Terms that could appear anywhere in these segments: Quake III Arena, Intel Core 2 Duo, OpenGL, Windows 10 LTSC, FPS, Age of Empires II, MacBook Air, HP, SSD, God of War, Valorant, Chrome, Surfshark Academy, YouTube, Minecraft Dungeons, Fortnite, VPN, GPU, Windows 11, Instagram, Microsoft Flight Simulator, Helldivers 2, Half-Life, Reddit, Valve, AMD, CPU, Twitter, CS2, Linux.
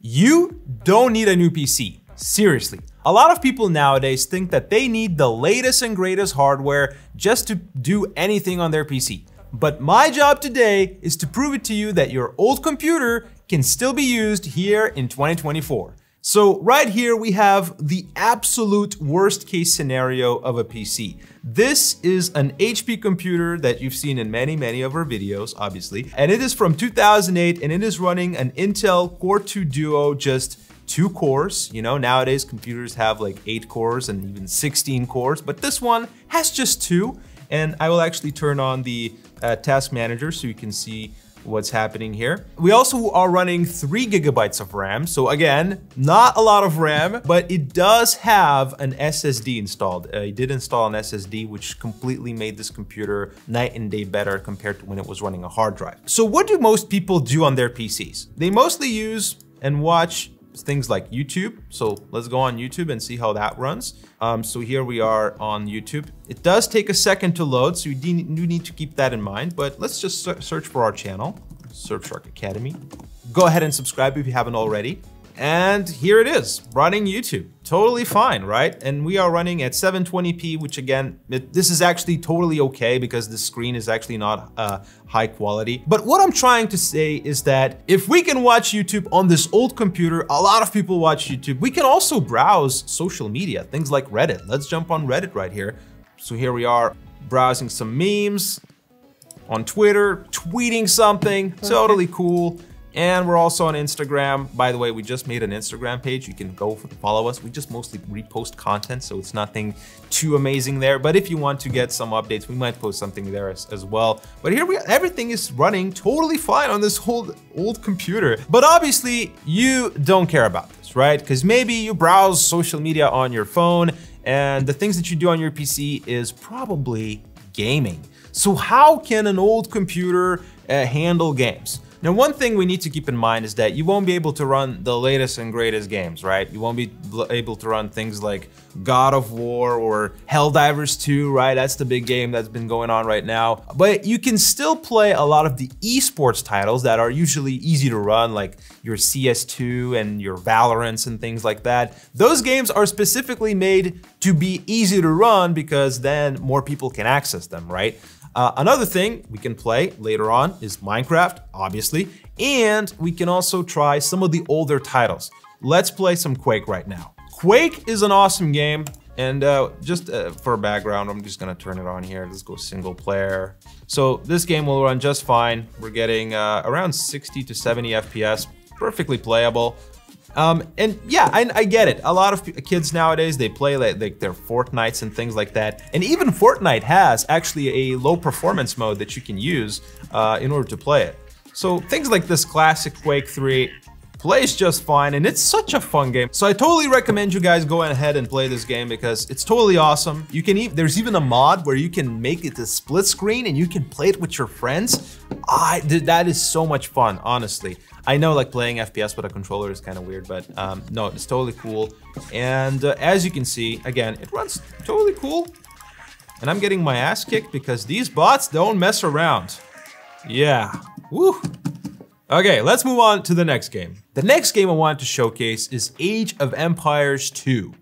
You don't need a new PC, seriously. A lot of people nowadays think that they need the latest and greatest hardware just to do anything on their PC. But my job today is to prove it to you that your old computer can still be used here in 2024. So right here we have the absolute worst case scenario of a PC. This is an HP computer that you've seen in many of our videos, obviously. And it is from 2008 and it is running an Intel Core 2 Duo, just 2 cores. You know, nowadays computers have like 8 cores and even 16 cores, but this one has just 2. And I will actually turn on the task manager so you can see what's happening here. We also are running 3 gigabytes of RAM. So again, not a lot of RAM, but it does have an SSD installed. I did install an SSD, which completely made this computer night and day better compared to when it was running a hard drive. So what do most people do on their PCs? They mostly use and watch things like YouTube. So let's go on YouTube and see how that runs. So here we are on YouTube. It does take a second to load, so you do need to keep that in mind, but let's just search for our channel, Surfshark Academy. Go ahead and subscribe if you haven't already. And here it is, running YouTube. Totally fine, right? And we are running at 720p, which again, this is actually totally okay because the screen is actually not high quality. But what I'm trying to say is that if we can watch YouTube on this old computer, a lot of people watch YouTube. We can also browse social media, things like Reddit. Let's jump on Reddit right here. So here we are browsing some memes on Twitter, tweeting something, totally cool. And we're also on Instagram. By the way, we just made an Instagram page. You can go follow us. We just mostly repost content, so it's nothing too amazing there. But if you want to get some updates, we might post something there as well. But here we are, everything is running totally fine on this old computer. But obviously, you don't care about this, right? Because maybe you browse social media on your phone, and the things that you do on your PC is probably gaming. So how can an old computer handle games? Now, one thing we need to keep in mind is that you won't be able to run the latest and greatest games, right? You won't be able to run things like God of War or Helldivers 2, right? That's the big game that's been going on right now. But you can still play a lot of the esports titles that are usually easy to run, like your CS2 and your Valorants and things like that. Those games are specifically made to be easy to run because then more people can access them, right? Another thing we can play later on is Minecraft, obviously, and we can also try some of the older titles. Let's play some Quake right now. Quake is an awesome game, and just for background, I'm just gonna turn it on here. Let's go single player. So this game will run just fine. We're getting around 60 to 70 FPS, perfectly playable. And yeah, I get it. A lot of kids nowadays, they play like their Fortnites and things like that. And even Fortnite has actually a low performance mode that you can use in order to play it. So things like this classic Quake 3 plays just fine, and it's such a fun game. So I totally recommend you guys go ahead and play this game because it's totally awesome. You can there's even a mod where you can make it a split screen and you can play it with your friends. That is so much fun, honestly. I know like playing FPS with a controller is kind of weird, but no, it's totally cool. And as you can see, again, it runs totally cool. And I'm getting my ass kicked because these bots don't mess around. Yeah, woo. Okay, let's move on to the next game. The next game I wanted to showcase is Age of Empires 2.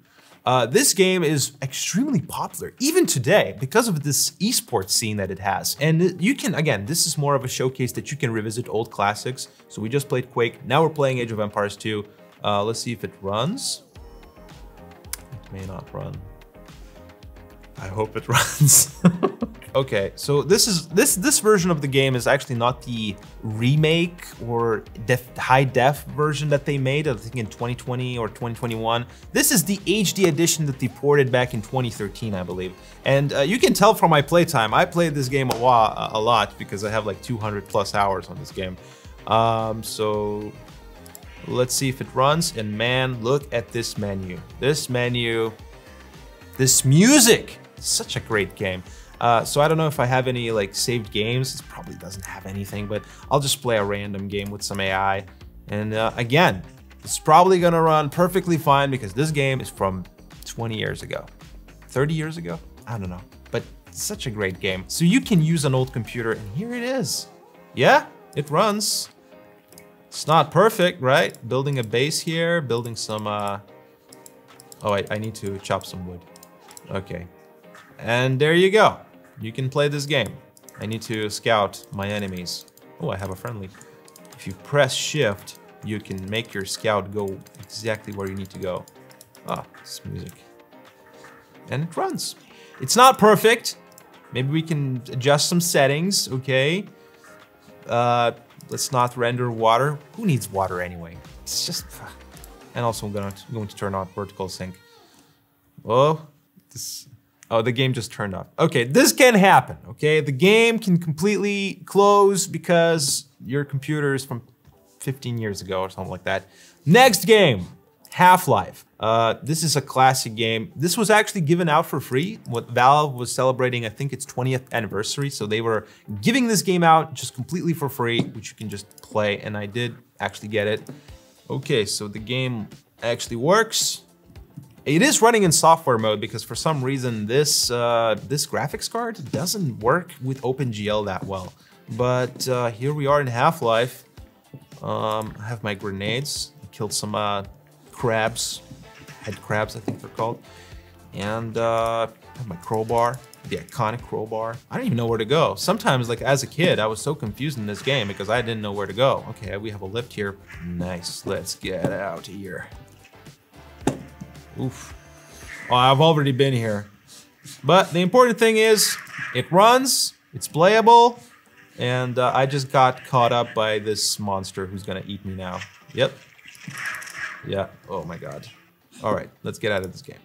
This game is extremely popular, even today, because of this esports scene that it has. And you can, again, this is more of a showcase that you can revisit old classics. So we just played Quake, now we're playing Age of Empires 2. Let's see if it runs. It may not run. I hope it runs. Okay, so this version of the game is actually not the remake or high def version that they made, I think in 2020 or 2021. This is the HD edition that they ported back in 2013, I believe. And you can tell from my playtime, I played this game a lot because I have like 200 plus hours on this game. So let's see if it runs. And man, look at this menu. This menu, this music, such a great game. So I don't know if I have any like saved games. It probably doesn't have anything, but I'll just play a random game with some AI. And again, it's probably gonna run perfectly fine because this game is from 20 years ago, 30 years ago, I don't know, but such a great game. So you can use an old computer and here it is. Yeah, it runs. It's not perfect, right? Building a base here, building some... Oh, I need to chop some wood. Okay. And there you go. You can play this game. I need to scout my enemies. Oh, I have a friendly. If you press shift, you can make your scout go exactly where you need to go. Ah, this music. And it runs. It's not perfect. Maybe we can adjust some settings, okay? Let's not render water. Who needs water anyway? It's just... And also I'm going to turn on vertical sync. Oh, this... Oh, the game just turned off. Okay, this can happen, okay? The game can completely close because your computer is from 15 years ago or something like that. Next game, Half-Life. This is a classic game. This was actually given out for free. What Valve was celebrating, I think, its 20th anniversary. So they were giving this game out just completely for free, which you can just play. And I did actually get it. Okay, so the game actually works. It is running in software mode because for some reason this this graphics card doesn't work with OpenGL that well. But here we are in Half-Life. I have my grenades. I killed some crabs. Head crabs, I think they're called. And I have my crowbar, the iconic crowbar. I don't even know where to go. Sometimes, like as a kid, I was so confused in this game because I didn't know where to go. Okay, we have a lift here. Nice, let's get out of here. Oof. Oh, I've already been here. But the important thing is, it runs, it's playable, and I just got caught up by this monster who's gonna eat me now. Yep. Yeah, oh my god. All right, let's get out of this game.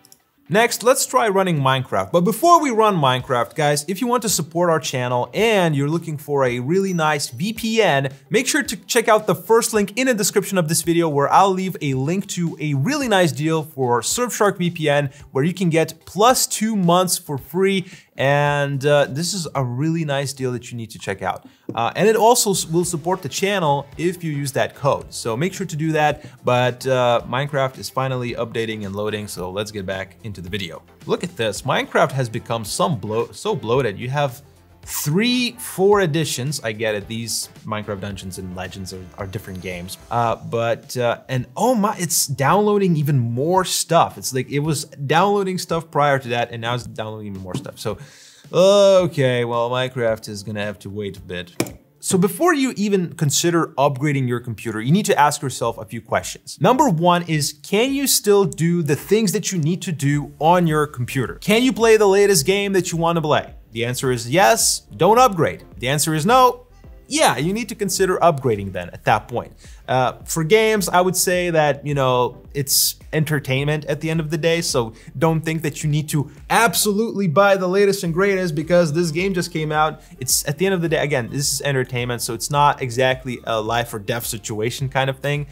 Next, let's try running Minecraft. But before we run Minecraft, guys, if you want to support our channel and you're looking for a really nice VPN, make sure to check out the first link in the description of this video where I'll leave a link to a really nice deal for Surfshark VPN where you can get +2 months for free. And this is a really nice deal that you need to check out. And it also will support the channel if you use that code. So make sure to do that. But Minecraft is finally updating and loading. So let's get back into the video. Look at this. Minecraft has become so bloated. You have 3, 4 editions. I get it. These Minecraft Dungeons and Legends are different games. And oh my, it's downloading even more stuff. It's like it was downloading stuff prior to that and now it's downloading even more stuff. So, okay, well, Minecraft is gonna have to wait a bit. So before you even consider upgrading your computer, you need to ask yourself a few questions. Number one is, can you still do the things that you need to do on your computer? Can you play the latest game that you want to play? The answer is yes, don't upgrade. The answer is no, yeah, you need to consider upgrading then at that point. For games, I would say that, you know, it's entertainment at the end of the day, so don't think that you need to absolutely buy the latest and greatest because this game just came out. It's at the end of the day, again, this is entertainment, so it's not exactly a life or death situation kind of thing.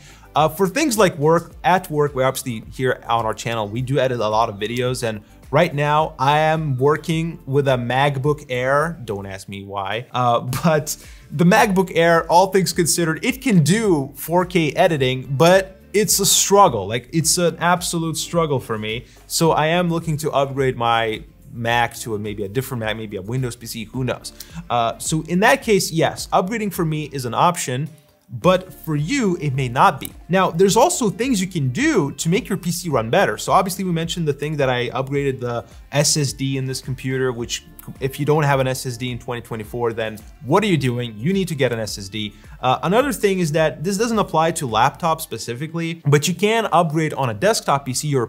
For things like work, at work, we're obviously here on our channel, we do edit a lot of videos, and right now, I am working with a MacBook Air. Don't ask me why, but the MacBook Air, all things considered, it can do 4K editing, but it's a struggle. Like, it's an absolute struggle for me. So I am looking to upgrade my Mac to maybe a different Mac, maybe a Windows PC, who knows? So in that case, yes, upgrading for me is an option, but for you, it may not be. Now, there's also things you can do to make your PC run better. So obviously we mentioned the thing that I upgraded the SSD in this computer, which if you don't have an SSD in 2024, then what are you doing? You need to get an SSD. Another thing is that this doesn't apply to laptops specifically, but you can upgrade on a desktop PC your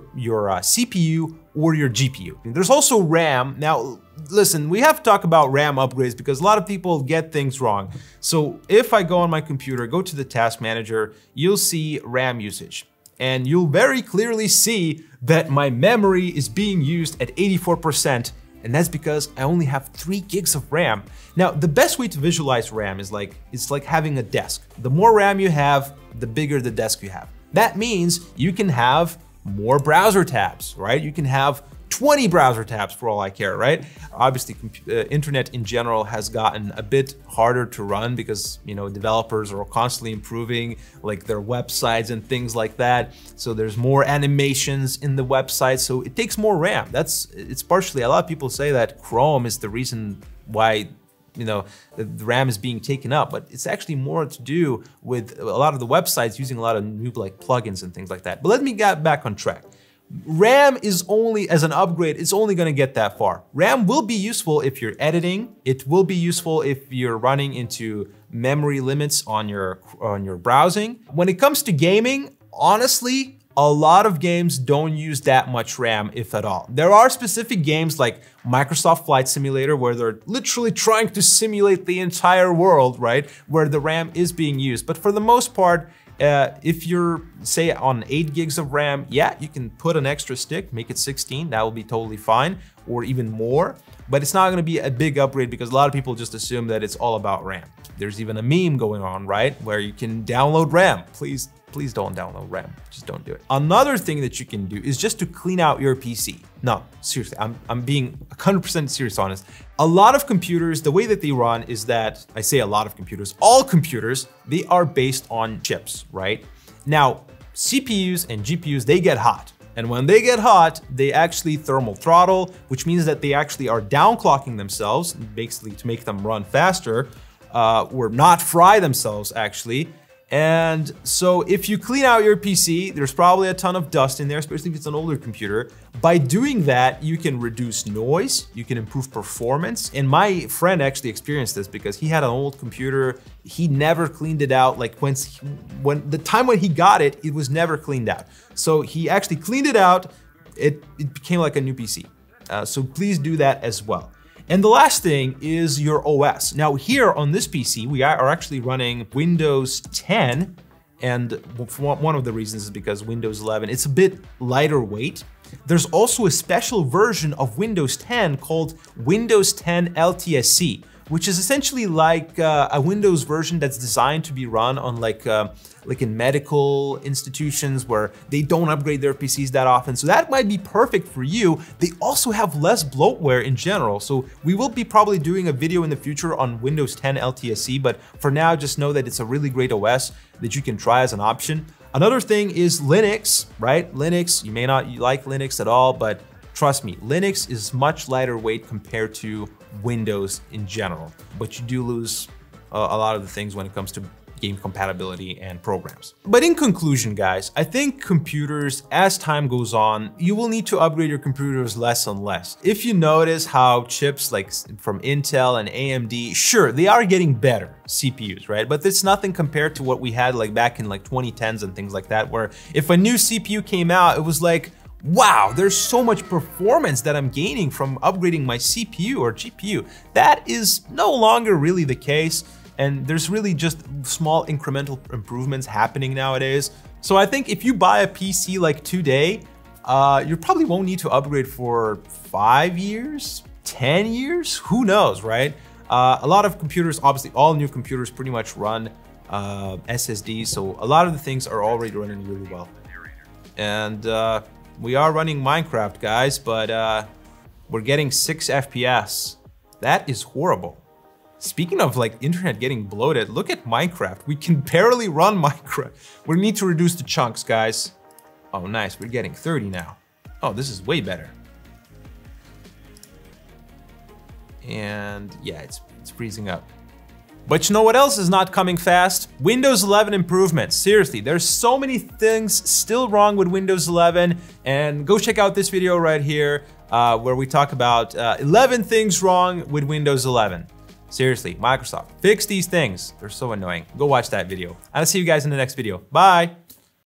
CPU or your GPU. There's also RAM. Now, listen, we have to talk about RAM upgrades because a lot of people get things wrong. So if I go on my computer, go to the task manager, you'll see RAM usage. And you'll very clearly see that my memory is being used at 84%. And that's because I only have 3 gigs of RAM. Now, the best way to visualize RAM is like, it's like having a desk. The more RAM you have, the bigger the desk you have. That means you can have more browser tabs, right? You can have 20 browser tabs for all I care, right? Obviously, internet in general has gotten a bit harder to run because, you know, developers are constantly improving like their websites and things like that. So there's more animations in the website. So it takes more RAM. It's partially, a lot of people say that Chrome is the reason why you know, the RAM is being taken up, but it's actually more to do with a lot of the websites using a lot of new like plugins and things like that. But let me get back on track. RAM is only, as an upgrade, it's only gonna get that far. RAM will be useful if you're editing. It will be useful if you're running into memory limits on your browsing. When it comes to gaming, honestly, a lot of games don't use that much RAM, if at all. There are specific games like Microsoft Flight Simulator where they're literally trying to simulate the entire world, right? Where the RAM is being used, but for the most part, if you're, say, on 8 gigs of RAM, yeah, you can put an extra stick, make it 16, that will be totally fine, or even more, but it's not gonna be a big upgrade because a lot of people just assume that it's all about RAM. There's even a meme going on, right? Where you can download RAM. Please, please don't download RAM, just don't do it. Another thing that you can do is just to clean out your PC. No, seriously, I'm being 100% serious honest. A lot of computers, the way that they run is that, I say a lot of computers, all computers, they are based on chips, right? Now, CPUs and GPUs, they get hot. And when they get hot, they actually thermal throttle, which means that they actually are downclocking themselves, basically to make them run faster, or not fry themselves actually. And so if you clean out your PC, there's probably a ton of dust in there, especially if it's an older computer. By doing that, you can reduce noise, you can improve performance. And my friend actually experienced this because he had an old computer. He never cleaned it out. Like when the time when he got it, it was never cleaned out. So he actually cleaned it out. It became like a new PC. So please do that as well. And the last thing is your OS. Now here on this PC, we are actually running Windows 10. And one of the reasons is because Windows 11, it's a bit lighter weight. There's also a special version of Windows 10 called Windows 10 LTSC, which is essentially like a Windows version that's designed to be run on like in medical institutions where they don't upgrade their PCs that often. So that might be perfect for you. They also have less bloatware in general. So we will be probably doing a video in the future on Windows 10 LTSC, but for now, just know that it's a really great OS that you can try as an option. Another thing is Linux, right? Linux, you may not like Linux at all, but trust me, Linux is much lighter weight compared to Windows in general, but you do lose a lot of the things when it comes to game compatibility and programs. But in conclusion, guys, I think computers, as time goes on, you will need to upgrade your computers less and less. If you notice how chips like from Intel and AMD, sure, they are getting better CPUs, right? But it's nothing compared to what we had like back in like 2010s and things like that, where if a new CPU came out, it was like, wow, there's so much performance that I'm gaining from upgrading my CPU or GPU. That is no longer really the case. And there's really just small incremental improvements happening nowadays. So I think if you buy a PC like today, you probably won't need to upgrade for 5 years, 10 years, who knows, right? A lot of computers, obviously all new computers pretty much run SSDs. So a lot of the things are already running really well. And we are running Minecraft, guys, but we're getting 6 FPS. That is horrible. Speaking of like internet getting bloated, look at Minecraft. We can barely run Minecraft. We need to reduce the chunks, guys. Oh, nice, we're getting 30 now. Oh, this is way better. And yeah, it's freezing up. But you know what else is not coming fast? Windows 11 improvements. Seriously, there's so many things still wrong with Windows 11. And go check out this video right here where we talk about 11 things wrong with Windows 11. Seriously, Microsoft, fix these things. They're so annoying. Go watch that video. I'll see you guys in the next video. Bye.